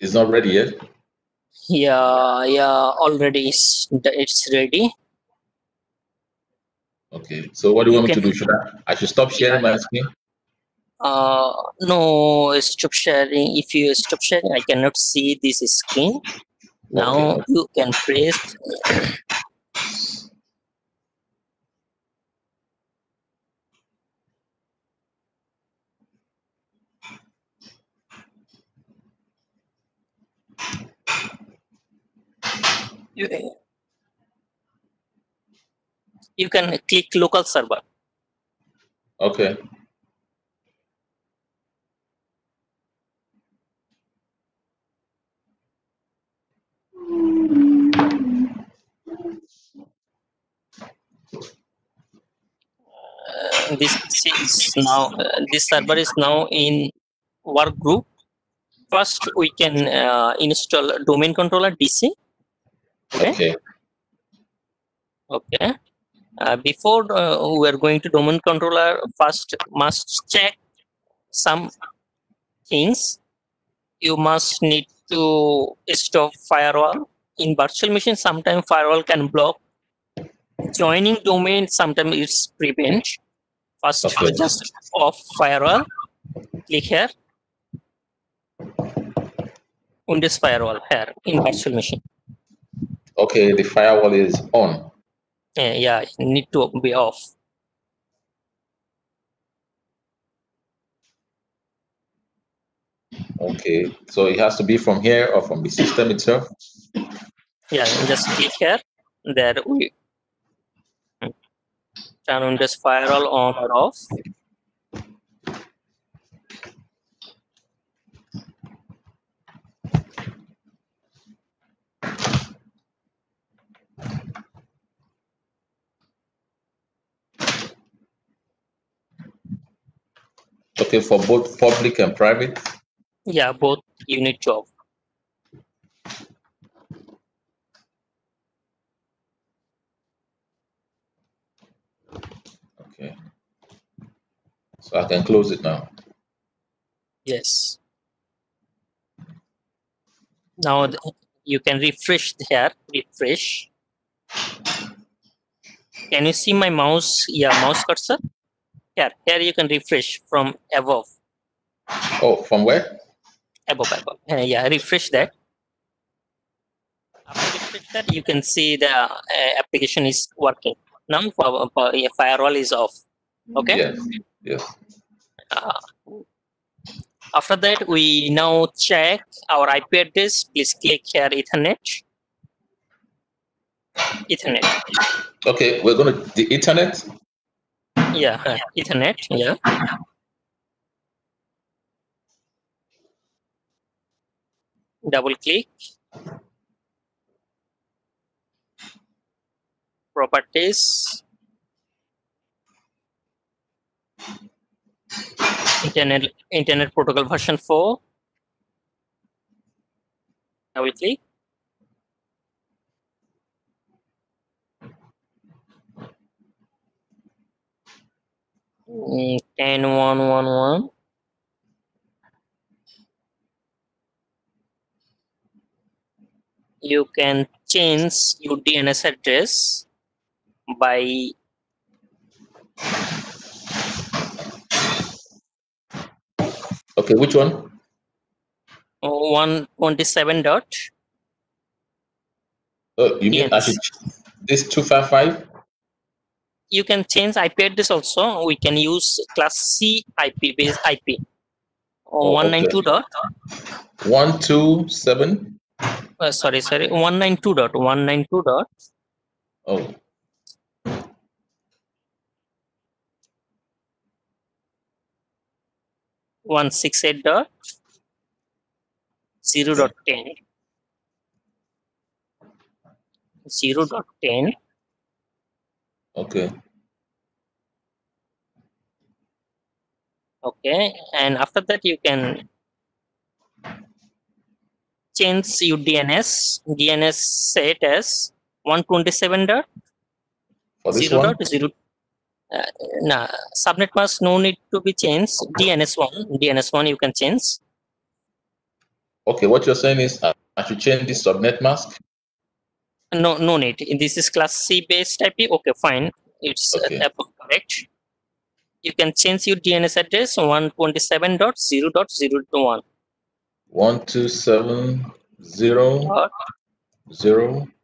It's not ready yet. Yeah, already it's ready. Okay, so what do you want me to do? Should I should stop sharing my screen? No, stop sharing. If you stop sharing, I cannot see this screen. Now you can press. You can click local server. Okay. This server is now in work group. First, we can install domain controller DC. Okay. Before we are going to domain controller, first must check some things. You must need to stop firewall. In virtual machine, sometimes firewall can block joining domain. Sometimes it's prevent. First, just off firewall. Click here. On this firewall here in virtual machine. Okay, the firewall is on. Yeah, it need to be off. Okay, so it has to be from here or from the system itself? Yeah, just click here. There we turn on this firewall on or off. Okay, for both public and private? Yeah, both unit job. Okay. So I can close it now. Yes. Now you can refresh here. Refresh. Can you see my mouse? Yeah, mouse cursor. Here you can refresh from above. Oh, from where? Above. Yeah, refresh that. After refresh that, you can see the application is working. Now, firewall is off. Okay? Yes. After that, we now check our IP address. Please click here, Ethernet. Okay, we're going to the Ethernet. Yeah, Ethernet. Yeah. Double click. Properties. Internet protocol version 4. Double click. And 111. You can change your DNS address by okay, which one? 127. Oh, you mean this 255? You can change IP address also. We can use class C IP based IP. 192.127. Sorry. 192.192. Oh. one 168.0.10. 0.10. Okay, and after that you can change your DNS. DNS set as 127.0.0. Nah, subnet mask no need to be changed. DNS1 you can change. Okay, what you're saying is I should change this subnet mask? No need. This is class C based IP. Okay, fine. It's okay. Correct. You can change your DNS address 127.0.0.1. 127.0.0.1.